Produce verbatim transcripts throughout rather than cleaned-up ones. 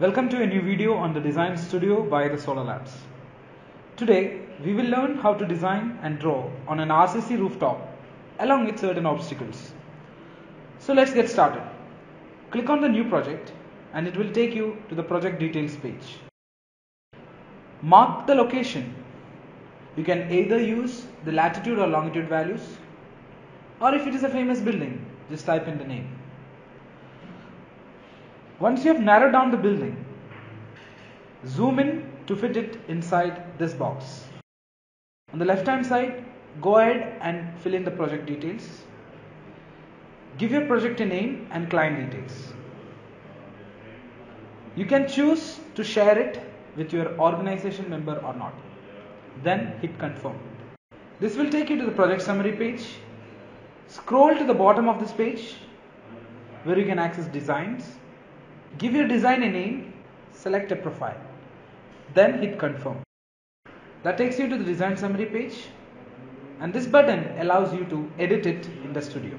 Welcome to a new video on the Design Studio by The Solar Labs. Today we will learn how to design and draw on an R C C rooftop along with certain obstacles. So let's get started. Click on the new project and it will take you to the project details page. Mark the location. You can either use the latitude or longitude values, or if it is a famous building, just type in the name. Once you have narrowed down the building, zoom in to fit it inside this box. On the left hand side, go ahead and fill in the project details. Give your project a name and client details. You can choose to share it with your organization member or not. Then hit confirm. This will take you to the project summary page. Scroll to the bottom of this page where you can access designs. Give your design a name, select a profile, then hit confirm. That takes you to the design summary page, and this button allows you to edit it in the studio.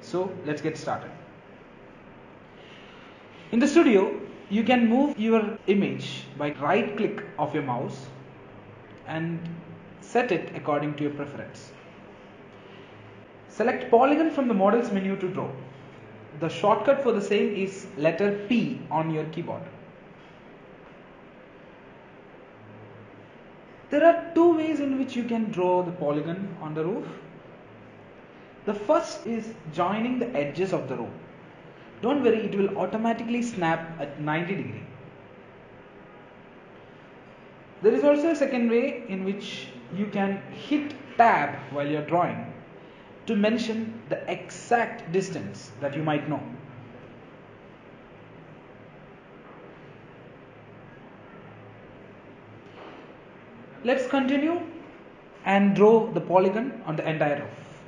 So let's get started. In the studio, you can move your image by right click of your mouse and set it according to your preference. Select polygon from the models menu to draw. The shortcut for the same is letter P on your keyboard. There are two ways in which you can draw the polygon on the roof. The first is joining the edges of the roof. Don't worry, it will automatically snap at ninety degrees. There is also a second way in which you can hit tab while you are drawing to mention the exact distance that you might know. Let's continue and draw the polygon on the entire roof.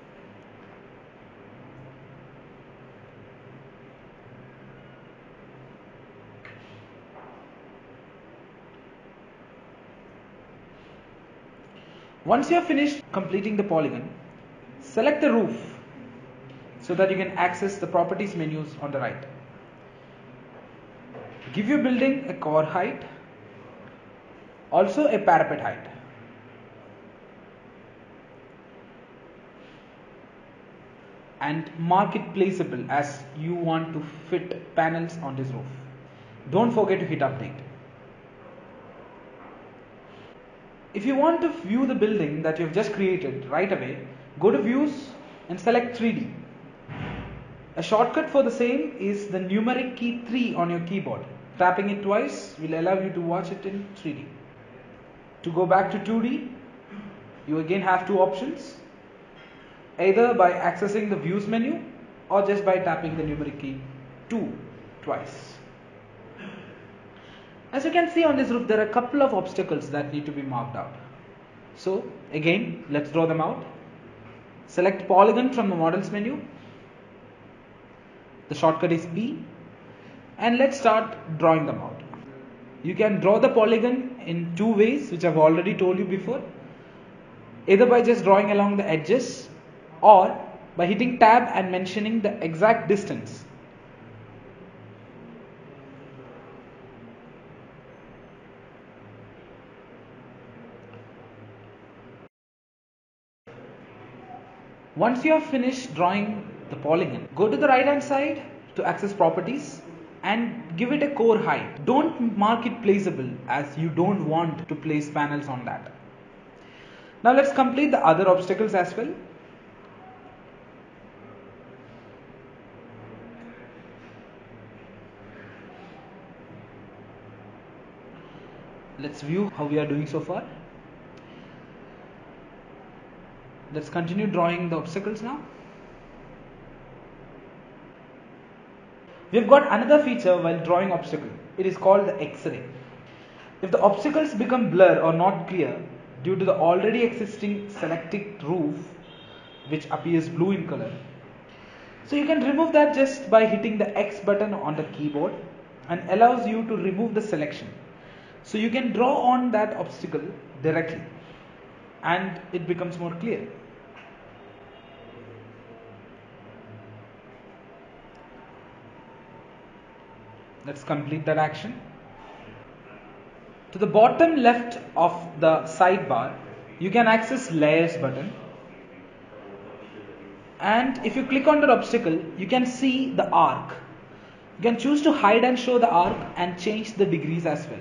Once you have finished completing the polygon, select the roof so that you can access the properties menus on the right. Give your building a core height, also a parapet height. And mark it placeable as you want to fit panels on this roof. Don't forget to hit update. If you want to view the building that you have just created right away, go to views and select three D. A shortcut for the same is the numeric key three on your keyboard. Tapping it twice will allow you to watch it in three D. To go back to two D, you again have two options, either by accessing the views menu or just by tapping the numeric key two twice. As you can see on this roof, there are a couple of obstacles that need to be marked out. So again, let's draw them out. Select polygon from the models menu. The shortcut is P. And let's start drawing them out. You can draw the polygon in two ways, which I've already told you before. Either by just drawing along the edges or by hitting tab and mentioning the exact distance. Once you have finished drawing the polygon, go to the right hand side to access properties and give it a core height. Don't mark it placeable as you don't want to place panels on that. Now let's complete the other obstacles as well. Let's view how we are doing so far. Let's continue drawing the obstacles now. We've got another feature while drawing obstacle. It is called the X-ray. If the obstacles become blurred or not clear due to the already existing selected roof, which appears blue in color, so you can remove that just by hitting the X button on the keyboard, and allows you to remove the selection. So you can draw on that obstacle directly and it becomes more clear. Let's complete that action. To the bottom left of the sidebar, you can access layers button, and if you click on that obstacle, you can see the arc. You can choose to hide and show the arc and change the degrees as well.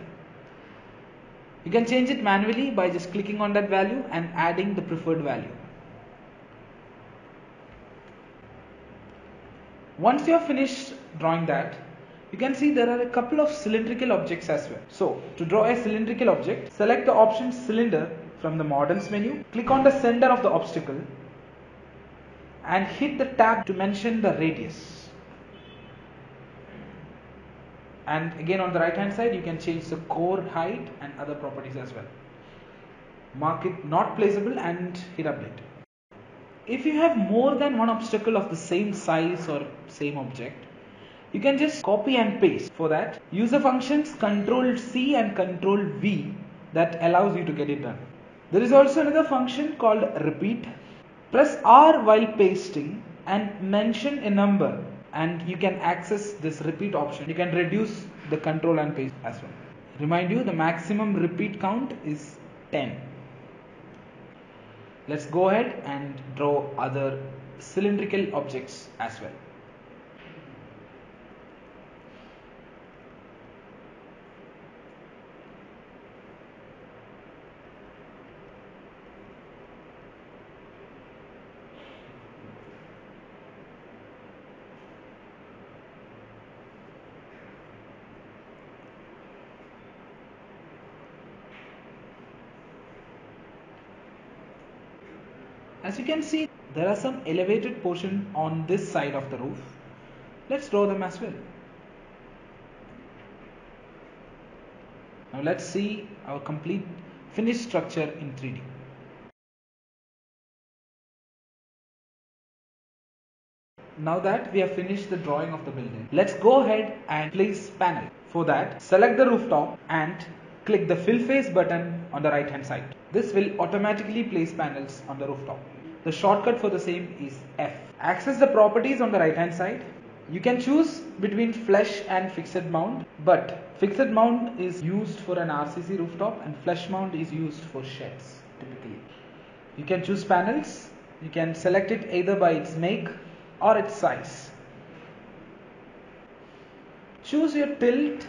You can change it manually by just clicking on that value and adding the preferred value. Once you have finished drawing that, you can see there are a couple of cylindrical objects as well. So to draw a cylindrical object, select the option cylinder from the models menu, click on the center of the obstacle and hit the tab to mention the radius. And again on the right hand side, you can change the core height and other properties as well. Mark it not placeable and hit update. If you have more than one obstacle of the same size or same object, you can just copy and paste. For that, use the functions control C and control V that allows you to get it done. There is also another function called repeat. Press R while pasting and mention a number and you can access this repeat option. You can reduce the control and paste as well. Remind you, the maximum repeat count is ten. Let's go ahead and draw other cylindrical objects as well. As you can see, there are some elevated portions on this side of the roof. Let's draw them as well. Now let's see our complete finished structure in three D. Now that we have finished the drawing of the building, let's go ahead and place panel. For that, select the rooftop and click the fill face button on the right hand side. This will automatically place panels on the rooftop. The shortcut for the same is F. Access the properties on the right hand side. You can choose between flush and fixed mount, but fixed mount is used for an R C C rooftop and flush mount is used for sheds typically. You can choose panels. You can select it either by its make or its size. Choose your tilt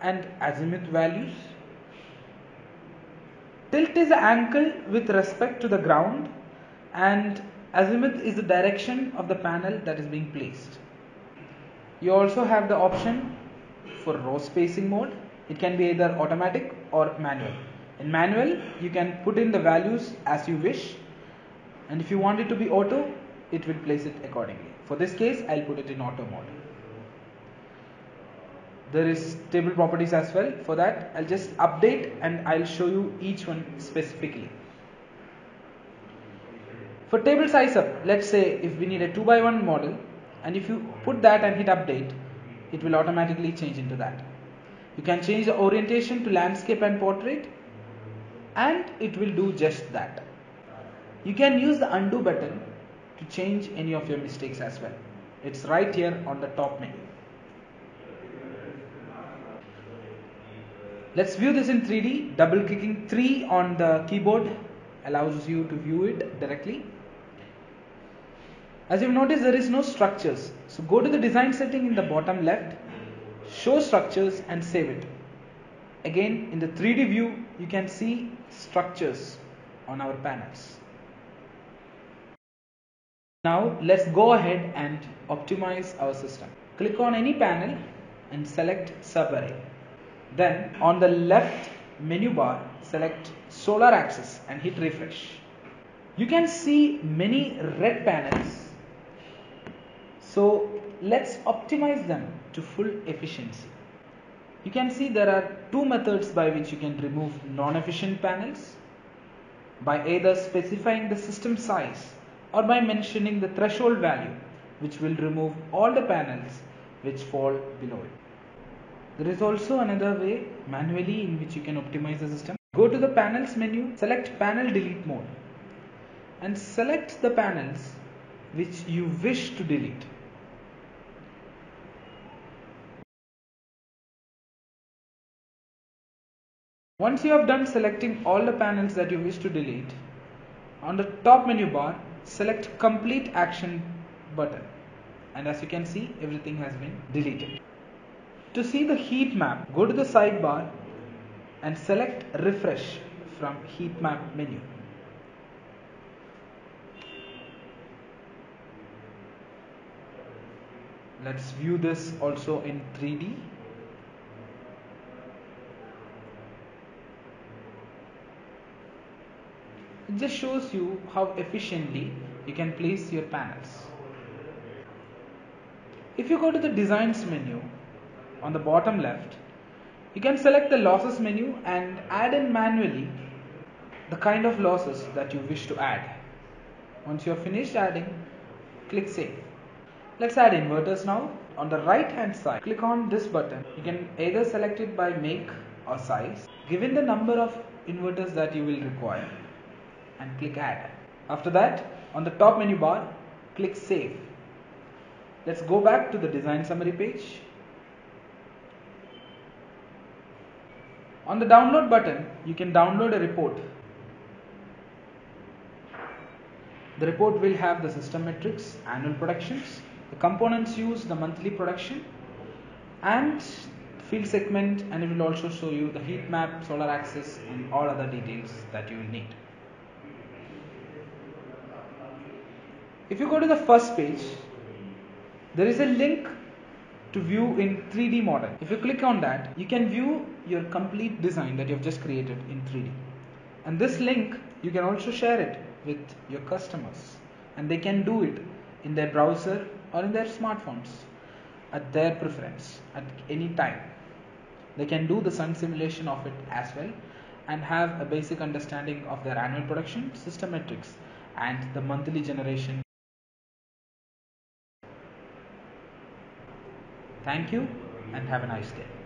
and azimuth values. Tilt is the angle with respect to the ground and azimuth is the direction of the panel that is being placed. You also have the option for row spacing mode. It can be either automatic or manual. In manual, you can put in the values as you wish, and if you want it to be auto, it will place it accordingly. For this case, I'll put it in auto mode. There is table properties as well. For that, I'll just update and I'll show you each one specifically. For table size up, let's say if we need a two by one model, and if you put that and hit update, it will automatically change into that. You can change the orientation to landscape and portrait and it will do just that. You can use the undo button to change any of your mistakes as well. It's right here on the top menu. Let's view this in three D. Double clicking three on the keyboard allows you to view it directly. As you've noticed, there is no structures. So go to the design setting in the bottom left, show structures and save it. Again, in the three D view, you can see structures on our panels. Now let's go ahead and optimize our system. Click on any panel and select subarray. Then on the left menu bar, select solar axis and hit refresh. You can see many red panels. So let's optimize them to full efficiency. You can see there are two methods by which you can remove non-efficient panels, by either specifying the system size or by mentioning the threshold value, which will remove all the panels which fall below it. There is also another way manually in which you can optimize the system. Go to the panels menu, select panel delete mode and select the panels which you wish to delete. Once you have done selecting all the panels that you wish to delete, on the top menu bar, select Complete Action button, and as you can see, everything has been deleted. To see the heat map, go to the sidebar and select Refresh from Heat Map menu. Let's view this also in three D. It just shows you how efficiently you can place your panels. If you go to the Designs menu on the bottom left, you can select the losses menu and add in manually the kind of losses that you wish to add. Once you are finished adding, click Save. Let's add inverters now. On the right hand side, click on this button. You can either select it by make or size, given the number of inverters that you will require, and click Add. After that, on the top menu bar, click Save. Let's go back to the design summary page. On the download button, you can download a report. The report will have the system metrics, annual productions, the components used, the monthly production, and field segment, and it will also show you the heat map, solar axis, and all other details that you will need. If you go to the first page, there is a link to view in three D model. If you click on that, you can view your complete design that you have just created in three D. And this link, you can also share it with your customers, and they can do it in their browser or in their smartphones at their preference at any time. They can do the sun simulation of it as well and have a basic understanding of their annual production, system metrics, and the monthly generation. Thank you and have a nice day.